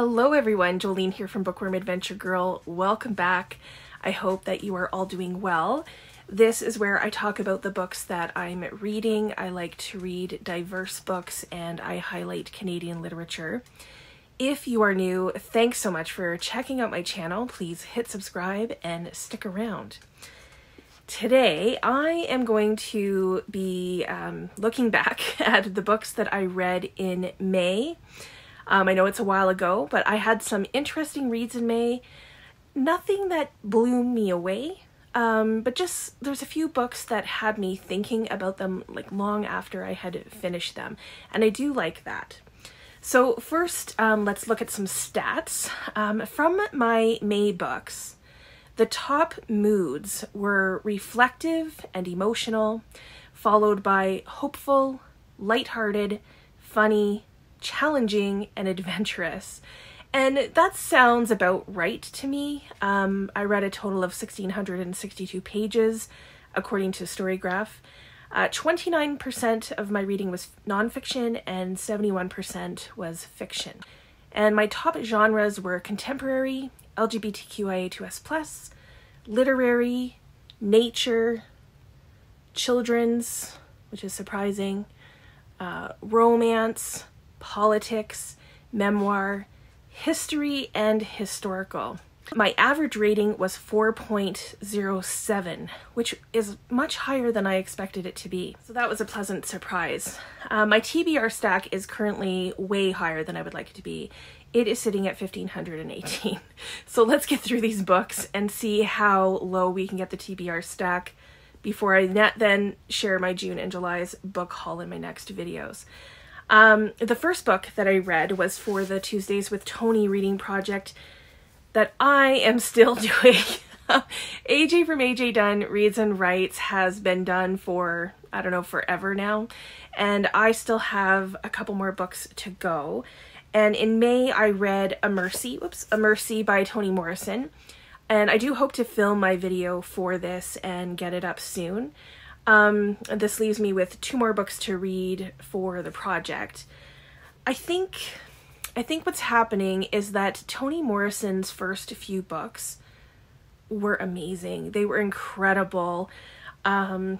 Hello everyone, Jolene here from Bookworm Adventure Girl. Welcome back. I hope that you are all doing well. This is where I talk about the books that I'm reading. I like to read diverse books and I highlight Canadian literature. If you are new, thanks so much for checking out my channel. Please hit subscribe and stick around. Today I am going to be looking back at the books that I read in May. I know it's a while ago, but I had some interesting reads in May. Nothing that blew me away, but just there's a few books that had me thinking about them like long after I had finished them, and I do like that. So first, let's look at some stats. From my May books, the top moods were reflective and emotional, followed by hopeful, lighthearted, funny, challenging and adventurous, and that sounds about right to me. I read a total of 1,662 pages according to Storygraph. 29% of my reading was nonfiction and 71% was fiction, and my top genres were contemporary, LGBTQIA2S+, literary, nature, children's, which is surprising, romance, politics, memoir, history, and historical. My average rating was 4.07, which is much higher than I expected it to be. So that was a pleasant surprise. My TBR stack is currently way higher than I would like it to be. It is sitting at 1,518. So let's get through these books and see how low we can get the TBR stack before I then share my June and July's book haul in my next videos. The first book that I read was for the Tuesdays with Toni reading project that I am still doing. AJ from AJ Dunn Reads and Writes has been done for, I don't know, forever now. And I still have a couple more books to go. And in May, I read A Mercy by Toni Morrison. And I do hope to film my video for this and get it up soon. This leaves me with two more books to read for the project. I think what's happening is that Toni Morrison's first few books were amazing. They were incredible. And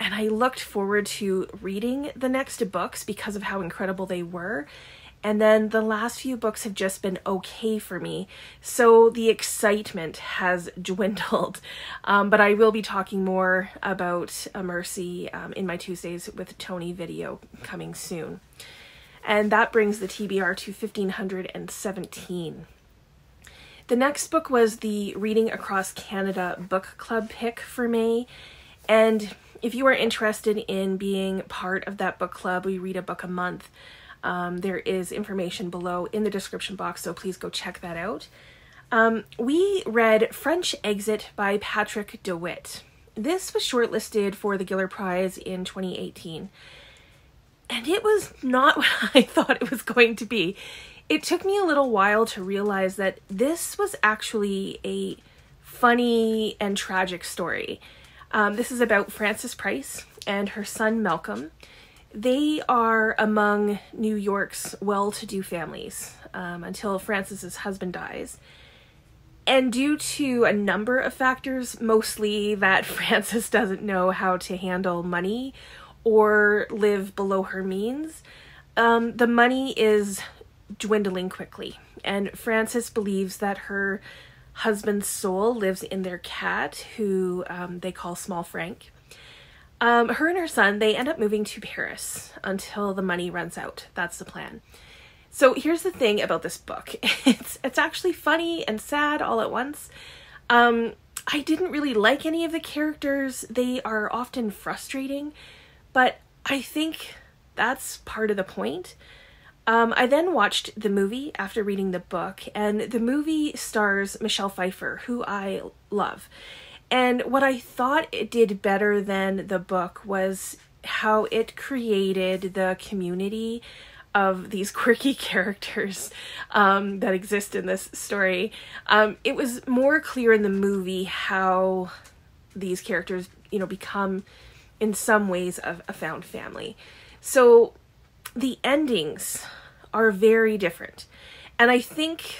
I looked forward to reading the next books because of how incredible they were. And then the last few books have just been okay for me. So the excitement has dwindled. But I will be talking more about A Mercy in my Tuesdays with Toni video coming soon. And that brings the TBR to 1,517. The next book was the Reading Across Canada Book Club pick for May. And if you are interested in being part of that book club, we read a book a month. There is information below in the description box, so please go check that out. We read French Exit by Patrick DeWitt. This was shortlisted for the Giller Prize in 2018, and it was not what I thought it was going to be. It took me a little while to realize that this was actually a funny and tragic story. This is about Frances Price and her son Malcolm. They are among New York's well-to-do families until Frances's husband dies. And due to a number of factors, mostly that Frances doesn't know how to handle money or live below her means, the money is dwindling quickly. And Frances believes that her husband's soul lives in their cat, who they call Small Frank. Her and her son, they end up moving to Paris until the money runs out. That's the plan. So here's the thing about this book. It's actually funny and sad all at once. I didn't really like any of the characters. They are often frustrating, but I think that's part of the point. I then watched the movie after reading the book, and the movie stars Michelle Pfeiffer, who I love. And what I thought it did better than the book was how it created the community of these quirky characters that exist in this story. It was more clear in the movie how these characters, you know, become in some ways a found family. So the endings are very different. And I think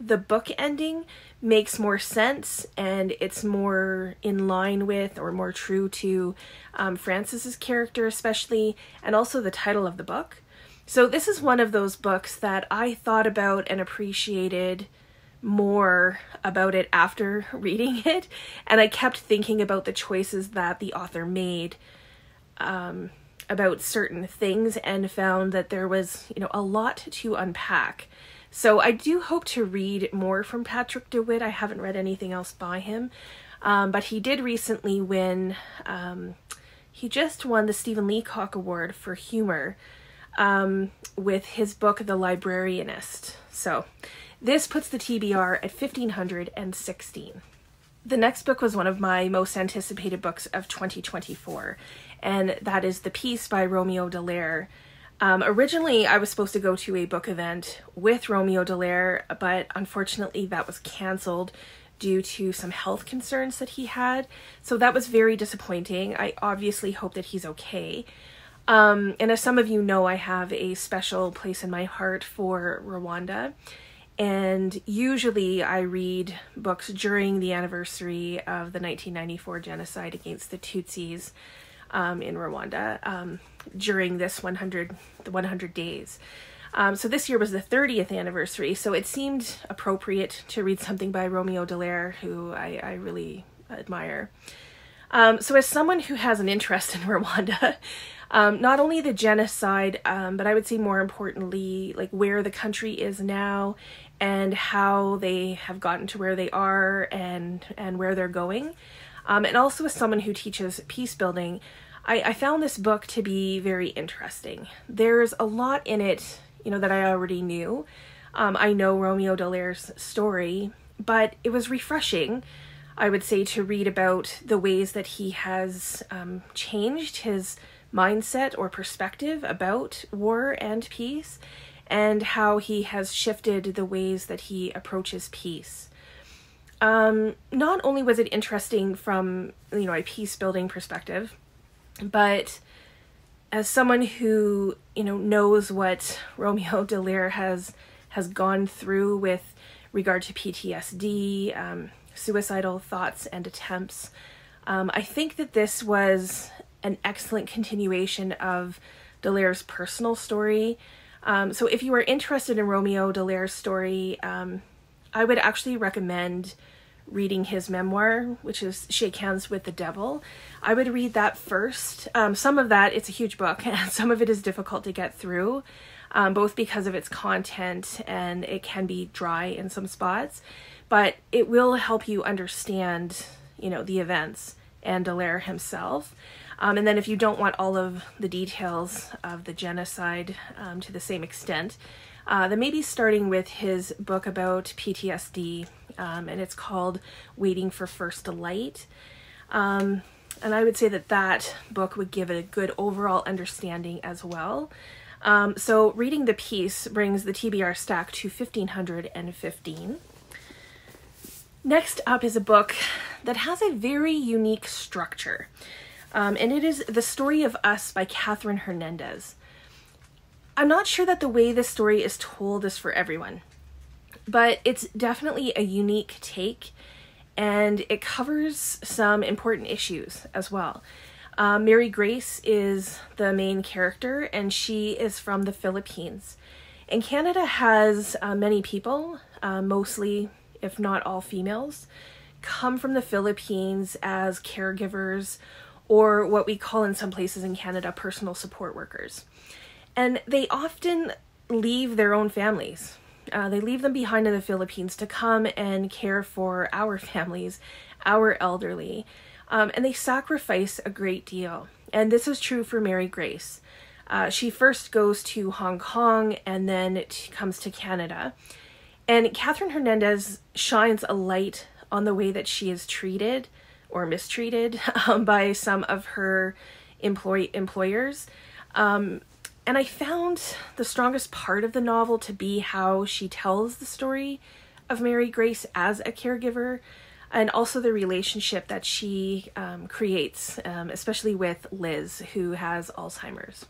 the book ending makes more sense, and it's more in line with or more true to Frances's character especially, and also the title of the book. So this is one of those books that I thought about and appreciated more about it after reading it, and I kept thinking about the choices that the author made about certain things, and found that there was, you know, a lot to unpack. So I do hope to read more from Patrick DeWitt. I haven't read anything else by him, but he did recently win, he just won the Stephen Leacock Award for humor with his book, The Librarianist. So this puts the TBR at 1,516. The next book was one of my most anticipated books of 2024, and that is The Peace by Romeo Dallaire. Originally, I was supposed to go to a book event with Romeo Dallaire, but unfortunately that was cancelled due to some health concerns that he had. So that was very disappointing. I obviously hope that he's okay. And as some of you know, I have a special place in my heart for Rwanda. And usually I read books during the anniversary of the 1994 genocide against the Tutsis in Rwanda, during this 100 days. So this year was the 30th anniversary, so it seemed appropriate to read something by Romeo Dallaire, who I really admire. So as someone who has an interest in Rwanda, not only the genocide, but I would say more importantly, like where the country is now and how they have gotten to where they are and where they're going. And also as someone who teaches peace building, I found this book to be very interesting. There's a lot in it, you know, that I already knew. I know Romeo Dallaire's story, but it was refreshing, I would say, to read about the ways that he has changed his mindset or perspective about war and peace, and how he has shifted the ways that he approaches peace. Not only was it interesting from, you know, a peace building perspective, but as someone who, you know, knows what Romeo Dallaire has gone through with regard to PTSD, suicidal thoughts and attempts, I think that this was an excellent continuation of Dallaire's personal story. So if you are interested in Romeo Dallaire's story, I would actually recommend reading his memoir, which is Shake Hands with the Devil. I would read that first. Some of that, it's a huge book, and some of it is difficult to get through, both because of its content, and it can be dry in some spots, but it will help you understand, you know, the events and Dallaire himself. And then if you don't want all of the details of the genocide to the same extent, then maybe starting with his book about PTSD, and it's called Waiting for First Light. And I would say that that book would give it a good overall understanding as well. So reading The Peace brings the TBR stack to 1,515. Next up is a book that has a very unique structure, and it is The Story of Us by Catherine Hernandez. I'm not sure that the way this story is told is for everyone, but it's definitely a unique take, and it covers some important issues as well. Mary Grace is the main character, and she is from the Philippines. And Canada has many people, mostly, if not all females, come from the Philippines as caregivers, or what we call in some places in Canada, personal support workers. And they often leave their own families. They leave them behind in the Philippines to come and care for our families, our elderly, and they sacrifice a great deal. And this is true for Mary Grace. She first goes to Hong Kong and then comes to Canada. And Catherine Hernandez shines a light on the way that she is treated or mistreated by some of her employers. And I found the strongest part of the novel to be how she tells the story of Mary Grace as a caregiver, and also the relationship that she creates, especially with Liz, who has Alzheimer's.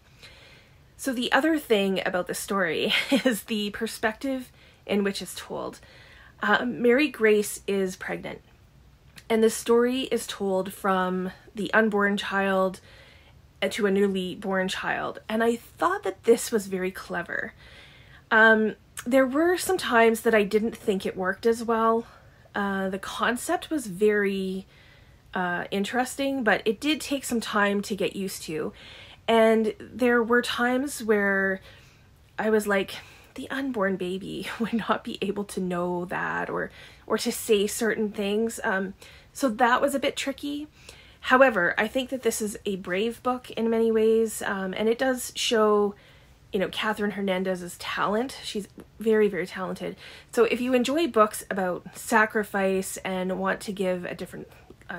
So the other thing about the story is the perspective in which is told. Mary Grace is pregnant, and the story is told from the unborn child to a newly born child, and I thought that this was very clever. There were some times that I didn't think it worked as well. The concept was very interesting, but it did take some time to get used to, and there were times where I was like, the unborn baby would not be able to know that or to say certain things. So that was a bit tricky. However, I think that this is a brave book in many ways, and it does show, you know, Catherine Hernandez's talent. She's very, very talented. So if you enjoy books about sacrifice and want to give a different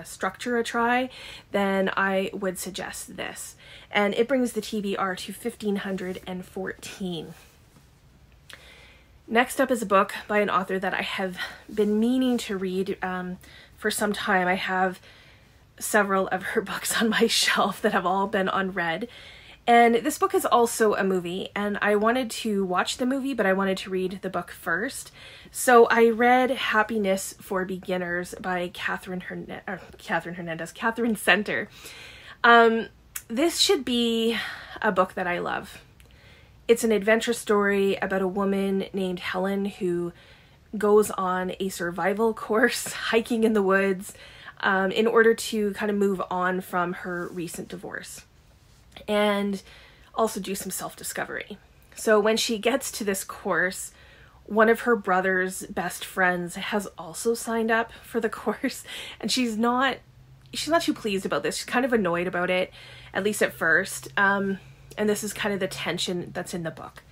structure a try, then I would suggest this. And it brings the TBR to 1,514. Next up is a book by an author that I have been meaning to read for some time. I have several of her books on my shelf that have all been unread. And this book is also a movie, and I wanted to watch the movie, but I wanted to read the book first. So I read Happiness for Beginners by Katherine Center. This should be a book that I love. It's an adventure story about a woman named Helen who goes on a survival course, hiking in the woods, in order to kind of move on from her recent divorce and also do some self-discovery. So when she gets to this course, one of her brother's best friends has also signed up for the course, and she's not too pleased about this. She's kind of annoyed about it, at least at first, and this is kind of the tension that's in the book.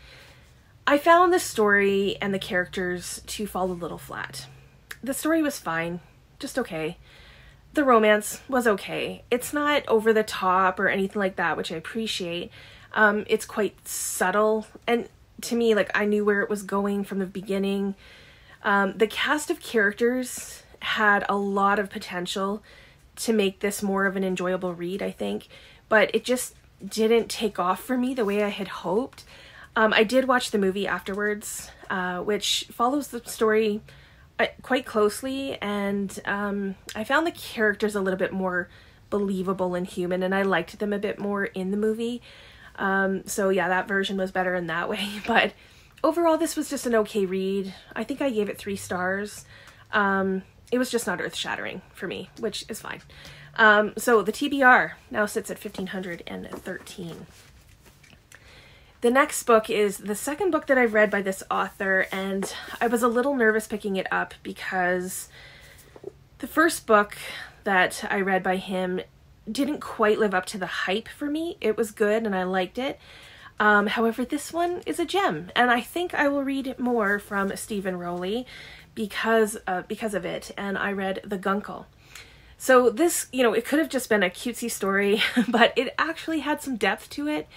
I found the story and the characters to fall a little flat. The story was fine, just okay. The romance was okay. It's not over the top or anything like that, which I appreciate. It's quite subtle, and to me, like, I knew where it was going from the beginning. The cast of characters had a lot of potential to make this more of an enjoyable read, I think, but it just didn't take off for me the way I had hoped. I did watch the movie afterwards, which follows the story quite closely, and I found the characters a little bit more believable and human, and I liked them a bit more in the movie. So yeah, that version was better in that way, but overall this was just an okay read. I think I gave it 3 stars. It was just not earth-shattering for me, which is fine. So the TBR now sits at 1,513. The next book is the second book that I've read by this author, and I was a little nervous picking it up because the first book that I read by him didn't quite live up to the hype for me. It was good and I liked it. However, this one is a gem, and I think I will read more from Steven Rowley because of it, and I read The Guncle. So this, you know, it could have just been a cutesy story, but it actually had some depth to it.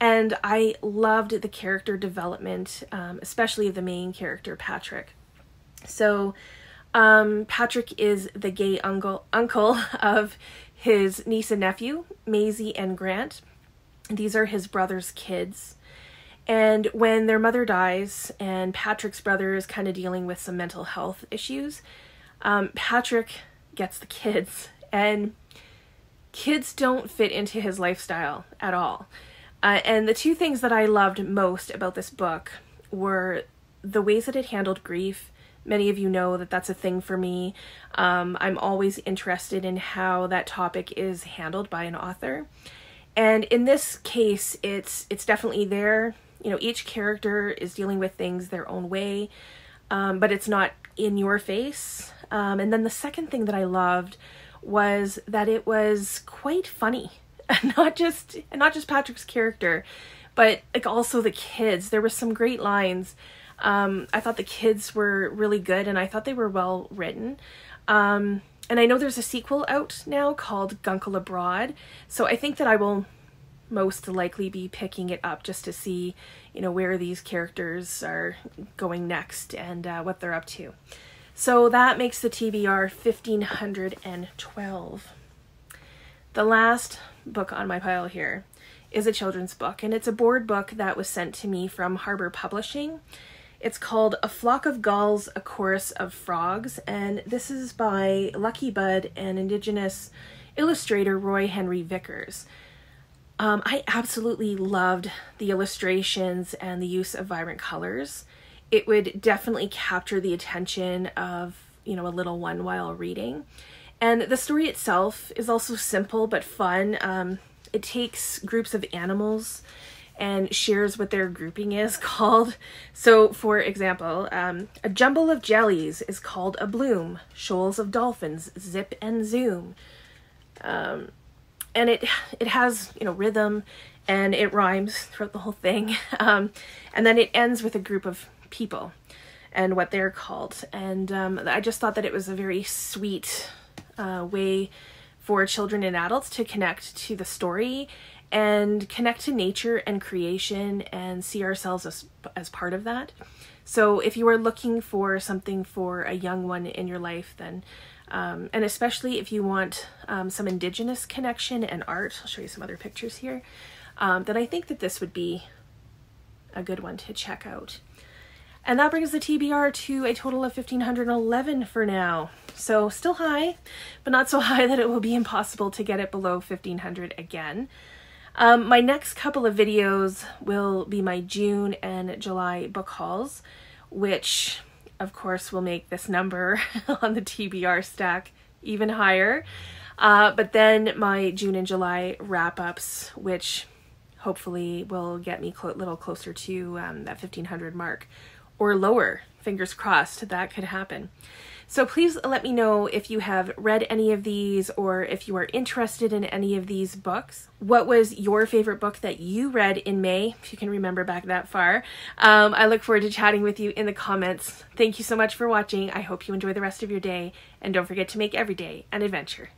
And I loved the character development, especially the main character, Patrick. So Patrick is the gay uncle of his niece and nephew, Maisie and Grant. These are his brother's kids. And when their mother dies and Patrick's brother is kind of dealing with some mental health issues, Patrick gets the kids. And kids don't fit into his lifestyle at all. And the two things that I loved most about this book were the ways that it handled grief. Many of you know that that's a thing for me. I'm always interested in how that topic is handled by an author. And in this case, it's definitely there. You know, each character is dealing with things their own way, but it's not in your face. And then the second thing that I loved was that it was quite funny. Not just Patrick's character, but like also the kids. There were some great lines. I thought the kids were really good, and I thought they were well written. And I know there's a sequel out now called Guncle Abroad, so I think that I will most likely be picking it up just to see, you know, where these characters are going next and what they're up to. So that makes the TBR 1,512. The last book on my pile here is a children's book, and it's a board book that was sent to me from Harbor Publishing. It's called A Flock of Gulls, A Chorus of Frogs, and this is by Lucky Budd and Indigenous illustrator Roy Henry Vickers. I absolutely loved the illustrations and the use of vibrant colors. It would definitely capture the attention of, you know, a little one while reading. And the story itself is also simple but fun. It takes groups of animals and shares what their grouping is called. So, for example, a jumble of jellies is called a bloom. Shoals of dolphins zip and zoom. And it has, you know, rhythm, and it rhymes throughout the whole thing. And then it ends with a group of people and what they're called. And I just thought that it was a very sweet way for children and adults to connect to the story and connect to nature and creation and see ourselves as part of that. So if you are looking for something for a young one in your life, then and especially if you want some Indigenous connection and art, I'll show you some other pictures here, then I think that this would be a good one to check out. And that brings the TBR to a total of 1,511 for now. So still high, but not so high that it will be impossible to get it below 1,500 again. My next couple of videos will be my June and July book hauls, which of course will make this number on the TBR stack even higher. But then my June and July wrap-ups, which hopefully will get me a little closer to that 1,500 mark or lower. Fingers crossed that could happen. So please let me know if you have read any of these or if you are interested in any of these books. What was your favorite book that you read in May, if you can remember back that far? I look forward to chatting with you in the comments. Thank you so much for watching. I hope you enjoy the rest of your day, and don't forget to make every day an adventure.